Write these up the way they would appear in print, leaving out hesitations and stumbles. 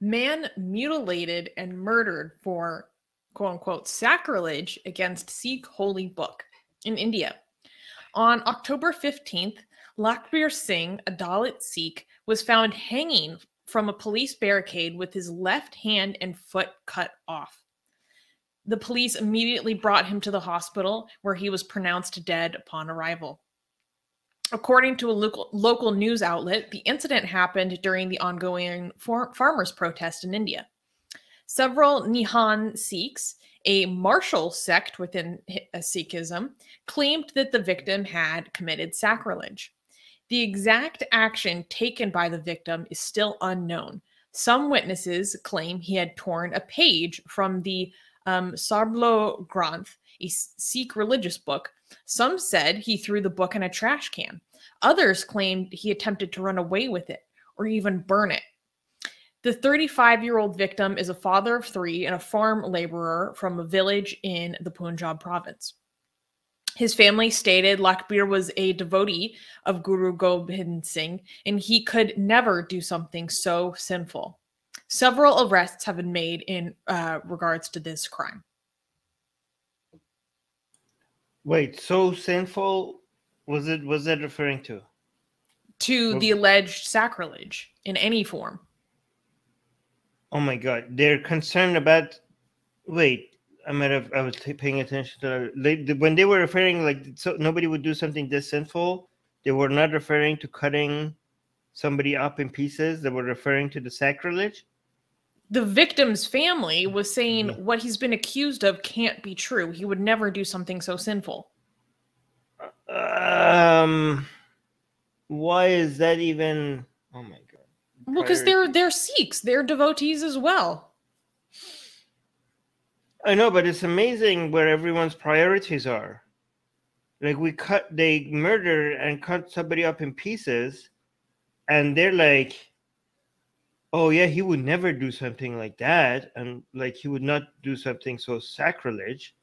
man mutilated and murdered for quote-unquote sacrilege against Sikh holy book in India. On October 15th, Lakhbir Singh, a Dalit Sikh, was found hanging from a police barricade with his left hand and foot cut off. The police immediately brought him to the hospital, where he was pronounced dead upon arrival. According to a local news outlet, the incident happened during the ongoing farmers' protest in India. Several Nihang Sikhs, a martial sect within Sikhism, claimed that the victim had committed sacrilege. The exact action taken by the victim is still unknown. Some witnesses claim he had torn a page from the Sarbloh Granth, a Sikh religious book. Some said he threw the book in a trash can. Others claimed he attempted to run away with it or even burn it. The 35-year-old victim is a father of 3 and a farm laborer from a village in the Punjab province. His family stated Lakhbir was a devotee of Guru Gobind Singh, and he could never do something so sinful. Several arrests have been made in regards to this crime. Wait, so sinful, was it referring to? To the alleged sacrilege in any form. Oh my God, they're concerned about, wait, I was paying attention to when they were referring, like, so nobody would do something this sinful. They were not referring to cutting somebody up in pieces. They were referring to the sacrilege. The victim's family was saying what he's been accused of can't be true. He would never do something so sinful. Why is that even? Oh my God. Well, because they're Sikhs. They're devotees as well. I know, but it's amazing where everyone's priorities are. Like, they murder and cut somebody up in pieces, and they're like, oh yeah, he would never do something like that, and like, he would not do something so sacrilege.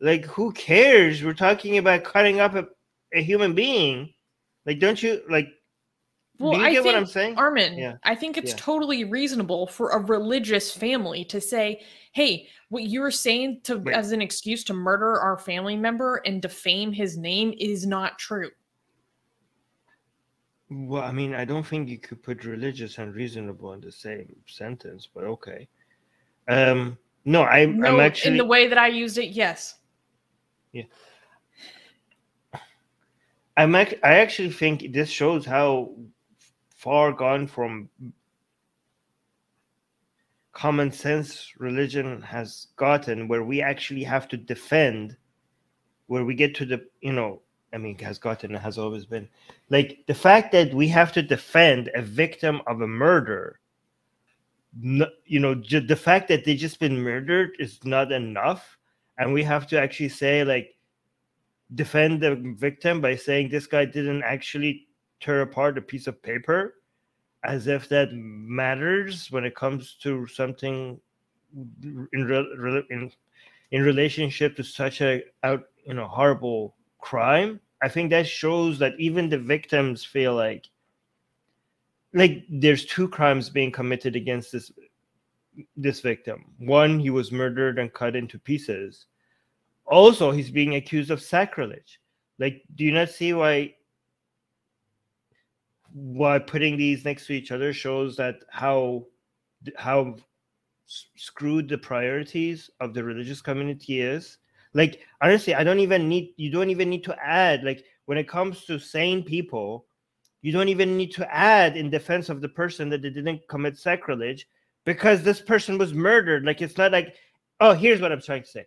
Like, who cares? We're talking about cutting up a human being. Like, don't you, like, well, do you get what I'm saying? Armin, yeah. I think it's totally reasonable for a religious family to say, hey, what you're saying as an excuse to murder our family member and defame his name is not true. Well, I mean, I don't think you could put religious and reasonable in the same sentence, but okay. No, I'm actually... in the way that I used it, yes. Yeah. I actually think this shows how far gone from common sense religion has gotten, where we actually have to defend, where we get to the, you know, I mean, has gotten, it has always been. Like, the fact that we have to defend a victim of a murder, you know, the fact that they just been murdered is not enough. And we have to actually say, like, defend the victim by saying this guy didn't actually tear apart a piece of paper, as if that matters when it comes to something in relationship to such a horrible crime. I think that shows that even the victims feel like there's 2 crimes being committed against this victim. One, he was murdered and cut into pieces. Also, he's being accused of sacrilege. Like, do you not see why putting these next to each other shows that how screwed the priorities of the religious community is? Like, honestly, you don't even need to add, like, when it comes to sane people, you don't even need to add in defense of the person that they didn't commit sacrilege, because this person was murdered. Like, it's not like, oh, here's what I'm trying to say.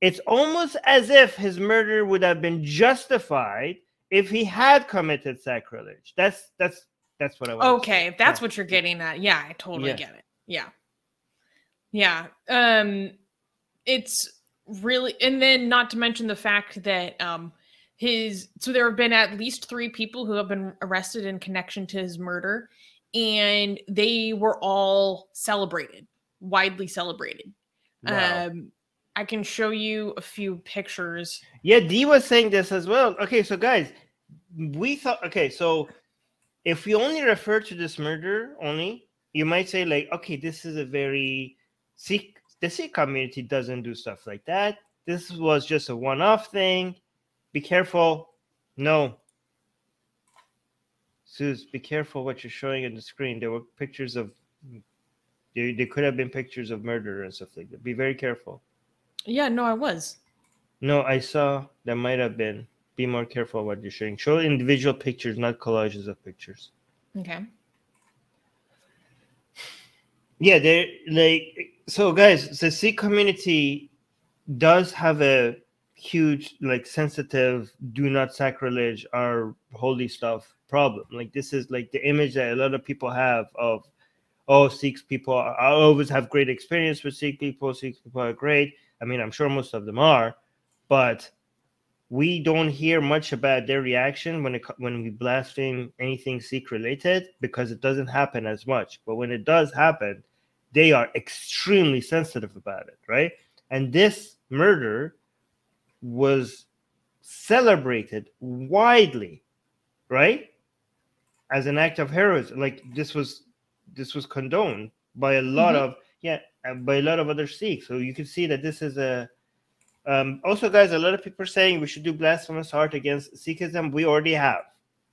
It's almost as if his murder would have been justified if he had committed sacrilege. That's what I want. Okay, if that's what you're getting at, yeah, I totally get it. Yeah, yeah. It's really, and then not to mention the fact that so there have been at least 3 people who have been arrested in connection to his murder, and they were all celebrated, widely celebrated. Wow. I can show you a few pictures. Yeah, Dee was saying this as well. Okay, so guys, we thought, okay, so if we only refer to this murder, you might say like, okay, this is a very Sikh, the Sikh community doesn't do stuff like that. This was just a one-off thing. Be careful. No. Suze, be careful what you're showing on the screen. There were pictures of, there could have been pictures of murder and stuff like that. Be very careful. Yeah, no, I was. No, I saw that might have been. Be more careful what you're showing. Show individual pictures, not collages of pictures. Okay. Yeah, they're like, so guys, the Sikh community does have a huge, like, sensitive, do not sacrilege our holy stuff problem. Like, this is like the image that a lot of people have of, oh, Sikh people, I always have great experience with Sikh people are great. I mean, I'm sure most of them are, but we don't hear much about their reaction when we blaspheme anything Sikh related, because it doesn't happen as much. But when it does happen, they are extremely sensitive about it, right? And this murder was celebrated widely, right? As an act of heroism. Like, this was condoned by a lot of, yeah, by a lot of other Sikhs. So you can see that this is a, also guys, a lot of people are saying we should do blasphemous art against Sikhism. We already have,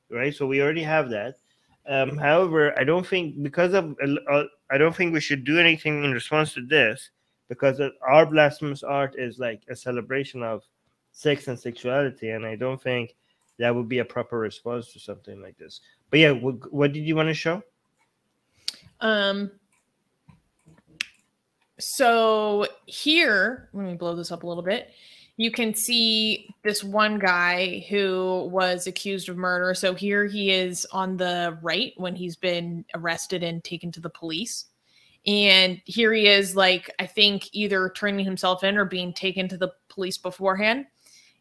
right? So we already have that. However, I don't think because of, I don't think we should do anything in response to this, because our blasphemous art is like a celebration of sex and sexuality. And I don't think that would be a proper response to something like this. But yeah, what did you want to show? So here, let me blow this up a little bit. You can see this one guy who was accused of murder. So here he is on the right when he's been arrested and taken to the police. And here he is, like, I think either turning himself in or being taken to the police beforehand.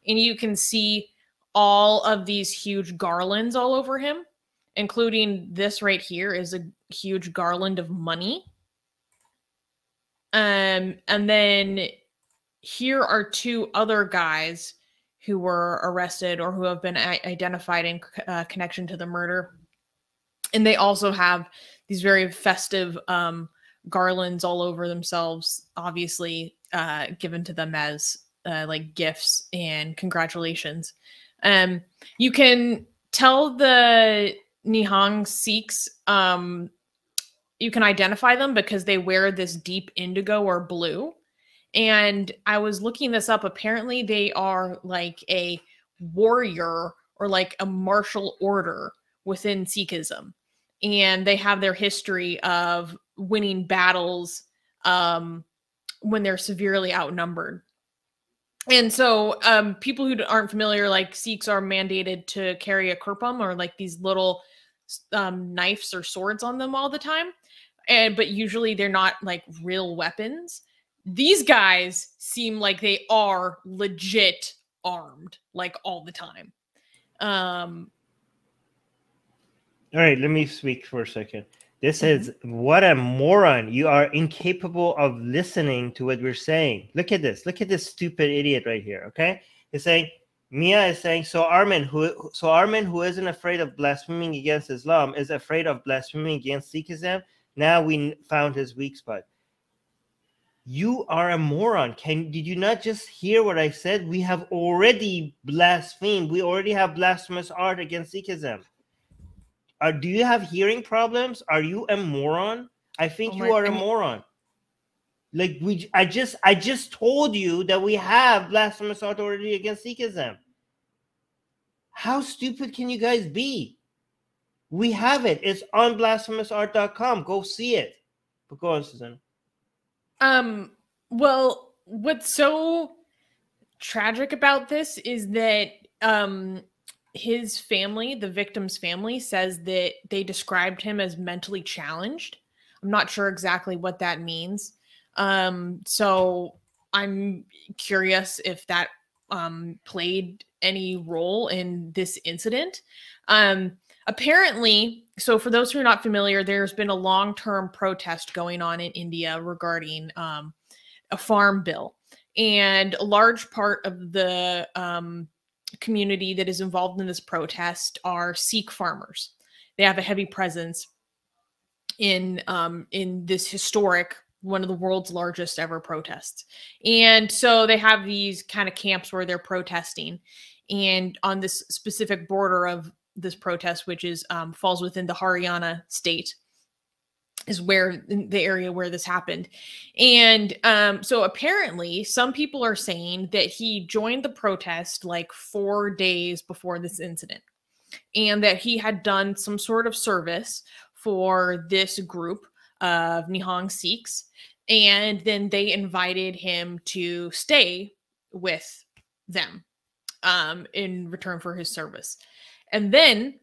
And you can see all of these huge garlands all over him, including this right here is a huge garland of money. And then here are two other guys who were arrested or who have been identified in connection to the murder. And they also have these very festive garlands all over themselves, obviously given to them as like gifts and congratulations. You can tell the Nihang Sikhs, you can identify them because they wear this deep indigo or blue. And I was looking this up. Apparently they are like a warrior or like a martial order within Sikhism. And they have their history of winning battles when they're severely outnumbered. And so people who aren't familiar, like Sikhs are mandated to carry a kirpan or like these little knives or swords on them all the time. And, but usually they're not like real weapons. These guys seem like they are legit armed, like all the time. All right, let me speak for a second. This is what a moron. You are incapable of listening to what we're saying. Look at this. Look at this stupid idiot right here. Okay. He's saying, Mia is saying, so Armin, who isn't afraid of blaspheming against Islam, is afraid of blaspheming against Sikhism. Now we found his weak spot. You are a moron. Did you not just hear what I said? We have already blasphemed. We already have blasphemous art against Sikhism. Do you have hearing problems? Are you a moron? I think you are a moron. Like I just told you that we have blasphemous authority against Sikhism. How stupid can you guys be? We have it. It's on blasphemousart.com. Go see it. But go on, Susanna. Well, what's so tragic about this is that his family, the victim's family, says that they described him as mentally challenged. I'm not sure exactly what that means. So I'm curious if that played any role in this incident. Apparently, so for those who are not familiar, there's been a long-term protest going on in India regarding a farm bill. And a large part of the community that is involved in this protest are Sikh farmers. They have a heavy presence in this historic, one of the world's largest ever protests. And so they have these kind of camps where they're protesting. And on this specific border of this protest, which is falls within the Haryana state, is where the area where this happened. And so apparently some people are saying that he joined the protest like 4 days before this incident, and that he had done some sort of service for this group of Nihang Sikhs. And then they invited him to stay with them in return for his service. And then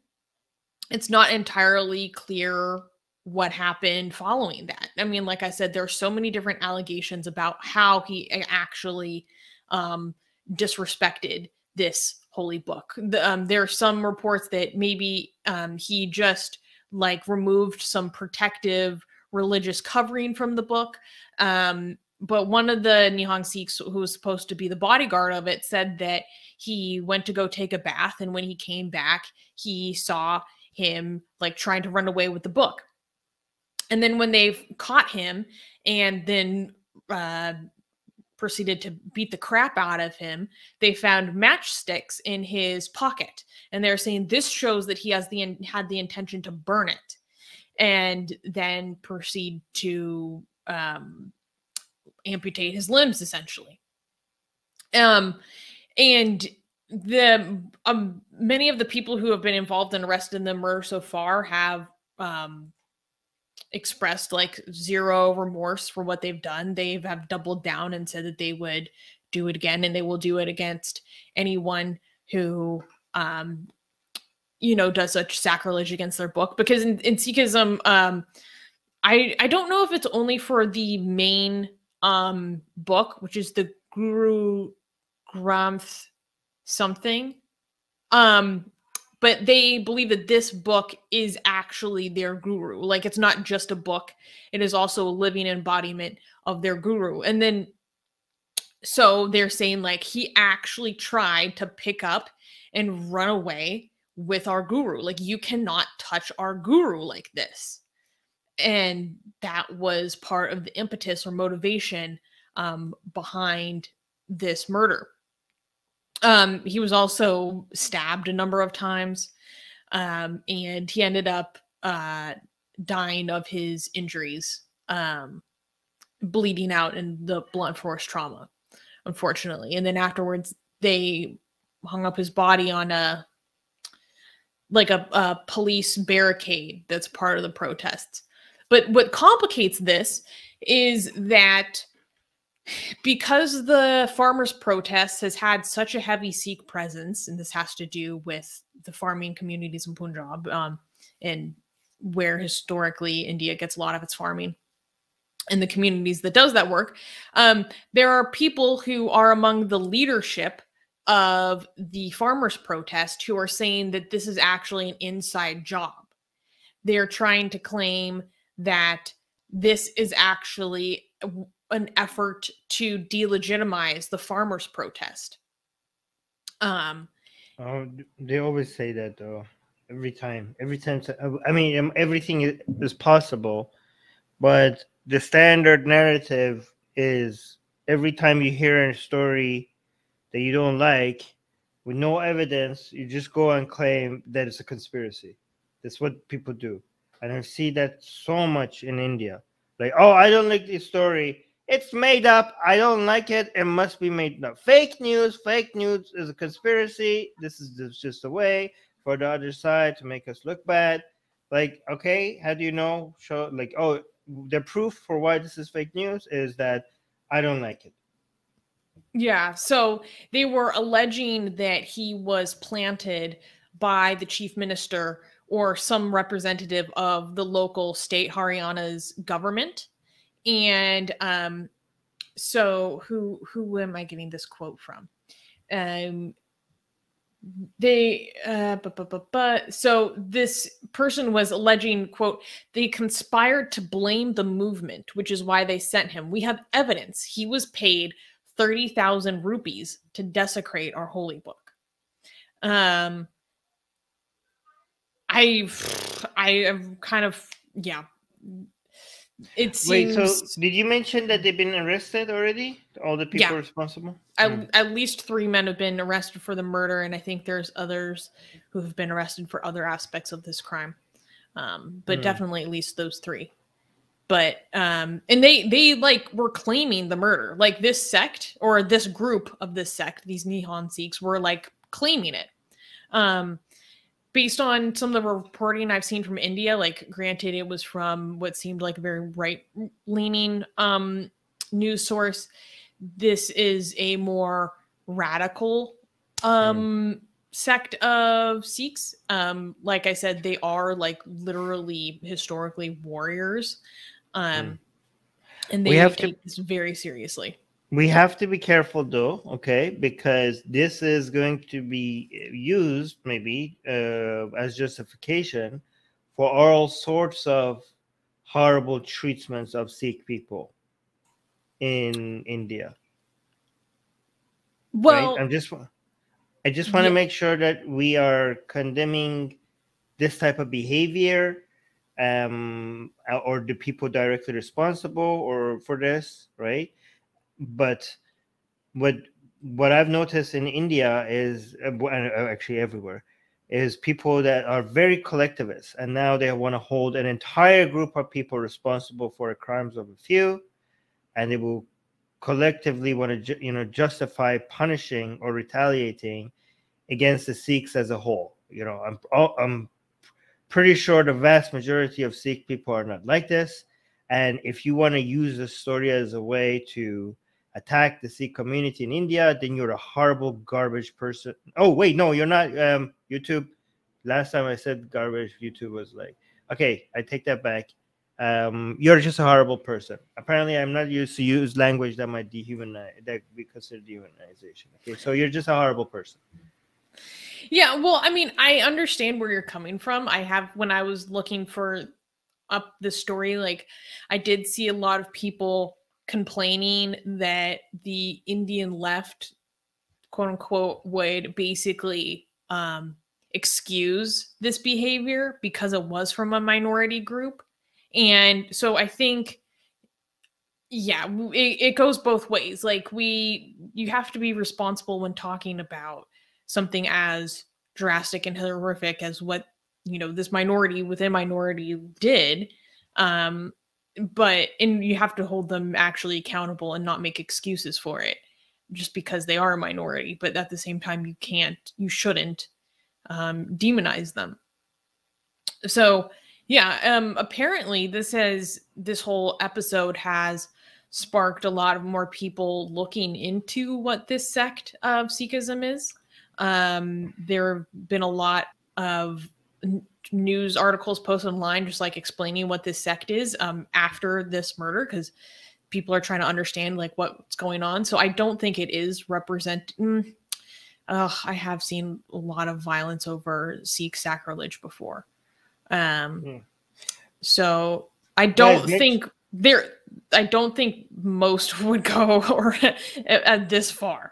it's not entirely clear what happened following that. I mean, like I said, there are so many different allegations about how he actually disrespected this holy book. There are some reports that maybe he just like removed some protective religious covering from the book. But one of the Nihang Sikhs who was supposed to be the bodyguard of it said that he went to go take a bath, and when he came back, he saw him like trying to run away with the book. And then when they've caught him and then proceeded to beat the crap out of him, they found matchsticks in his pocket. And they're saying this shows that he has had the intention to burn it, and then proceed to amputate his limbs, essentially. And the many of the people who have been involved and arrested in the murder so far have expressed like zero remorse for what they've done. They have doubled down and said that they would do it again, and they will do it against anyone who you know, does such sacrilege against their book. Because in Sikhism, I don't know if it's only for the main book, which is the Guru Granth something, but they believe that this book is actually their guru. Like, it's not just a book, it is also a living embodiment of their guru. And then, so they're saying like, he actually tried to pick up and run away with our guru. Like, you cannot touch our guru like this. And that was part of the impetus or motivation behind this murder. He was also stabbed a number of times, and he ended up dying of his injuries, bleeding out in the blunt force trauma, unfortunately. And then afterwards, they hung up his body on a police barricade that's part of the protests. But what complicates this is that because the farmers' protest has had such a heavy Sikh presence, and this has to do with the farming communities in Punjab, and where historically India gets a lot of its farming, and the communities that does that work, there are people who are among the leadership of the farmers' protest who are saying that this is actually an inside job. They're trying to claim that this is actually an effort to delegitimize the farmers' protest. They always say that, though. Every time. I mean, everything is possible, but the standard narrative is every time you hear a story that you don't like, with no evidence, you just go and claim that it's a conspiracy. That's what people do, and I see that so much in India. Like, oh, I don't like this story. It's made up. I don't like it. It must be made up. Fake news. Fake news is a conspiracy. This is just a way for the other side to make us look bad. Like, okay, how do you know? Show, like, oh, the proof for why this is fake news is that I don't like it. Yeah. So they were alleging that he was planted by the chief minister or some representative of the local state Haryana's government. And so who am I getting this quote from? So this person was alleging, quote, they conspired to blame the movement, which is why they sent him. We have evidence. He was paid 30,000 rupees to desecrate our holy book. I kind of, yeah. it seems. Wait, so did you mention that they've been arrested already? All the people responsible? At least 3 men have been arrested for the murder, and I think there's others who have been arrested for other aspects of this crime. But definitely at least those 3. But and they like were claiming the murder. Like this sect or this group of this sect, these Nihang Sikhs, were like claiming it. Based on some of the reporting I've seen from India, like granted it was from what seemed like a very right-leaning news source, this is a more radical sect of Sikhs. Like I said, they are like literally historically warriors, and they take this very seriously. We have to be careful, though, okay, because this is going to be used maybe as justification for all sorts of horrible treatments of Sikh people in India. Well, right? I just want to make sure that we are condemning this type of behavior, or the people directly responsible or for this, right? But what I've noticed in India is, actually everywhere, is people that are very collectivist, and now they want to hold an entire group of people responsible for the crimes of a few, and they will collectively want to, you know, justify punishing or retaliating against the Sikhs as a whole. You know, I'm pretty sure the vast majority of Sikh people are not like this. And if you want to use this story as a way to attack the Sikh community in India, then you're a horrible garbage person. Oh, wait, no, you're not. YouTube. Last time I said garbage, YouTube was like, okay, I take that back. You're just a horrible person. Apparently, I'm not used to use language that might dehumanize, that we consider dehumanization. Okay, so you're just a horrible person. Yeah, well, I mean, I understand where you're coming from. I have, when I was looking for up the story, like I did see a lot of people complaining that the Indian left, quote unquote, would basically excuse this behavior because it was from a minority group. And so I think, yeah, it goes both ways. Like you have to be responsible when talking about something as drastic and horrific as what, you know, this minority within minority did, and you have to hold them actually accountable and not make excuses for it just because they are a minority. But at the same time, you shouldn't demonize them. So yeah, apparently this whole episode has sparked a lot of more people looking into what this sect of Sikhism is. There have been a lot of news articles posted online just like explaining what this sect is after this murder, because people are trying to understand like what's going on. So I don't think it is I have seen a lot of violence over Sikh sacrilege before. So I don't think I don't think most would go or at this far.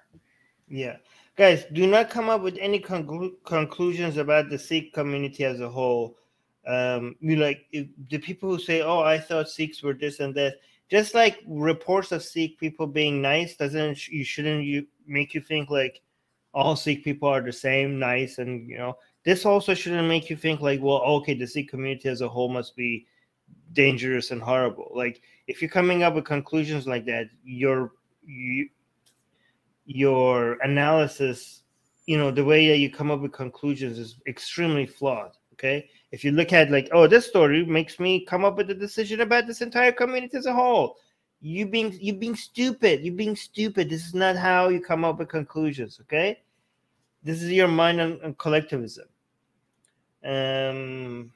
Yeah. Guys, do not come up with any conclusions about the Sikh community as a whole. You know, like the people who say, "Oh, I thought Sikhs were this and that." Just like reports of Sikh people being nice, shouldn't make you think like all Sikh people are the same, nice, and you know. This also shouldn't make you think like, well, okay, the Sikh community as a whole must be dangerous and horrible. Like, if you're coming up with conclusions like that, your analysis, you know, the way that you come up with conclusions is extremely flawed. Okay, if you look at like, oh, this story makes me come up with a decision about this entire community as a whole, you're being stupid. This is not how you come up with conclusions. Okay, this is your mind on collectivism. All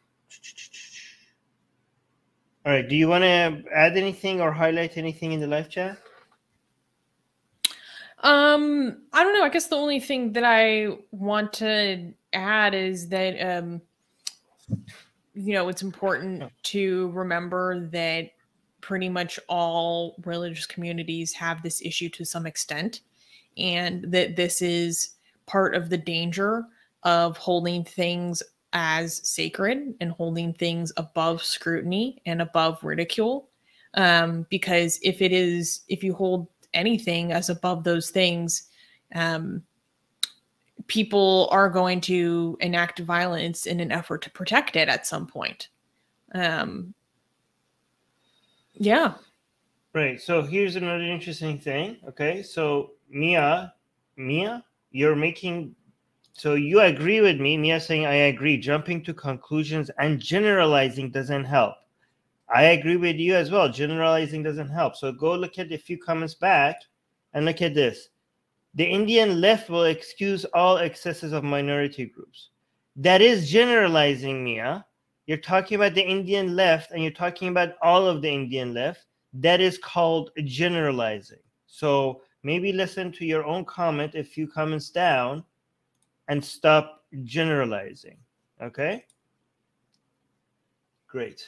right, do you want to add anything or highlight anything in the live chat? I don't know. I guess the only thing that I want to add is that, you know, it's important to remember that pretty much all religious communities have this issue to some extent, and that this is part of the danger of holding things as sacred and holding things above scrutiny and above ridicule. Because if you hold anything as above those things, people are going to enact violence in an effort to protect it at some point. Yeah. Right. So here's another interesting thing. Okay. So Mia, you're making, so you agree with me. Mia saying, I agree. Jumping to conclusions and generalizing doesn't help. I agree with you as well. Generalizing doesn't help. So go look at a few comments back and look at this. The Indian left will excuse all excesses of minority groups. That is generalizing, Mia. You're talking about the Indian left and you're talking about all of the Indian left. That is called generalizing. So maybe listen to your own comment a few comments down and stop generalizing. Okay? Great.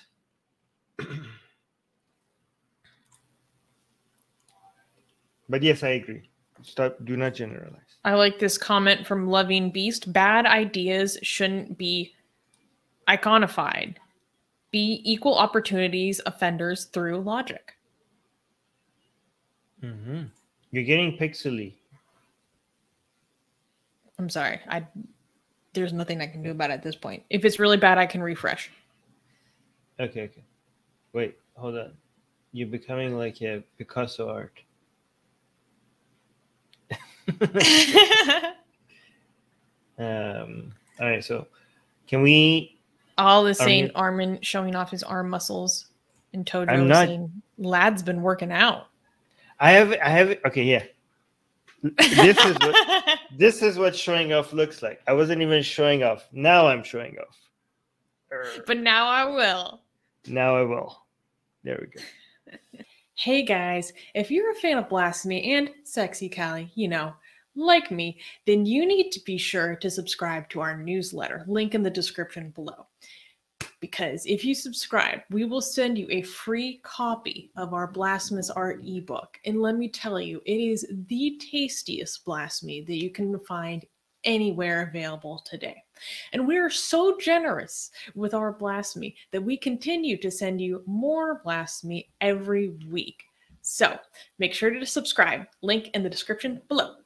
But yes, I agree. Stop. Do not generalize. I like this comment from Loving Beast. Bad ideas shouldn't be iconified. Be equal opportunities offenders through logic. Mm-hmm. You're getting pixely. I'm sorry. There's nothing I can do about it at this point. If it's really bad, I can refresh. Okay. Wait, hold on. You're becoming like a Picasso art. All right, so can we... All the same, Armin showing off his arm muscles and Tojo not saying, lad's been working out. I have, okay, yeah. This is what showing off looks like. I wasn't even showing off. Now I'm showing off. But now I will. Now I will. There we go. Hey guys, if you're a fan of blasphemy and sexy Callie, you know, like me, then you need to be sure to subscribe to our newsletter, link in the description below. Because if you subscribe, we will send you a free copy of our Blasphemous Art ebook. And let me tell you, it is the tastiest blasphemy that you can find anywhere available today. And we are so generous with our blasphemy that we continue to send you more blasphemy every week. So make sure to subscribe, link in the description below.